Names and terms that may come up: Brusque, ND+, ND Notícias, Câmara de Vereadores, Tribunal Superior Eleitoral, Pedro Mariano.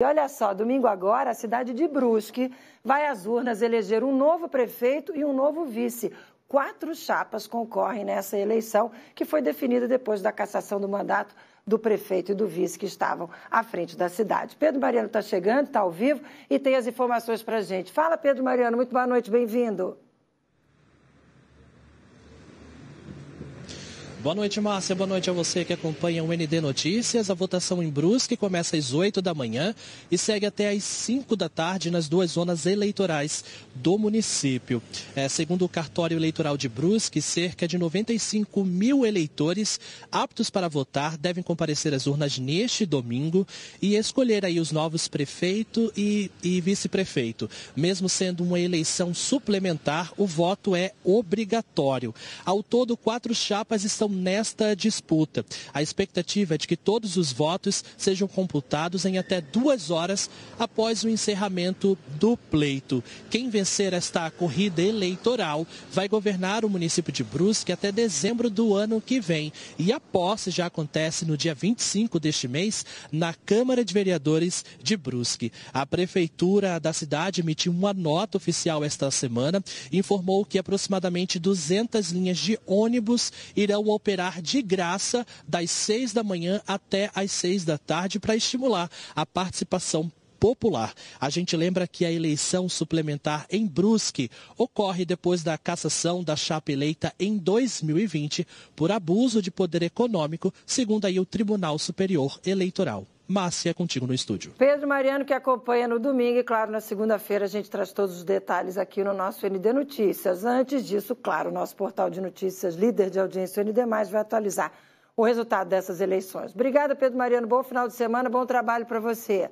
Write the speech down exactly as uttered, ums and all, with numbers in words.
E olha só, domingo agora, a cidade de Brusque vai às urnas eleger um novo prefeito e um novo vice. Quatro chapas concorrem nessa eleição, que foi definida depois da cassação do mandato do prefeito e do vice que estavam à frente da cidade. Pedro Mariano está chegando, está ao vivo e tem as informações para a gente. Fala, Pedro Mariano, muito boa noite, bem-vindo. Boa noite, Márcia. Boa noite a você que acompanha o N D Notícias. A votação em Brusque começa às oito da manhã e segue até às cinco da tarde nas duas zonas eleitorais do município. É, segundo o cartório eleitoral de Brusque, cerca de noventa e cinco mil eleitores aptos para votar devem comparecer às urnas neste domingo e escolher aí os novos prefeito e, e vice-prefeito. Mesmo sendo uma eleição suplementar, o voto é obrigatório. Ao todo, quatro chapas estão nesta disputa. A expectativa é de que todos os votos sejam computados em até duas horas após o encerramento do pleito. Quem vencer esta corrida eleitoral vai governar o município de Brusque até dezembro do ano que vem. E a posse já acontece no dia vinte e cinco deste mês na Câmara de Vereadores de Brusque. A prefeitura da cidade emitiu uma nota oficial esta semana e informou que aproximadamente duzentas linhas de ônibus irão operar de graça das seis da manhã até às seis da tarde para estimular a participação popular. A gente lembra que a eleição suplementar em Brusque ocorre depois da cassação da chapa eleita em dois mil e vinte por abuso de poder econômico, segundo aí o Tribunal Superior Eleitoral. Márcia, é contigo no estúdio. Pedro Mariano, que acompanha no domingo e, claro, na segunda-feira a gente traz todos os detalhes aqui no nosso N D Notícias. Antes disso, claro, o nosso portal de notícias, líder de audiência, o N D mais, vai atualizar o resultado dessas eleições. Obrigada, Pedro Mariano. Bom final de semana, bom trabalho para você.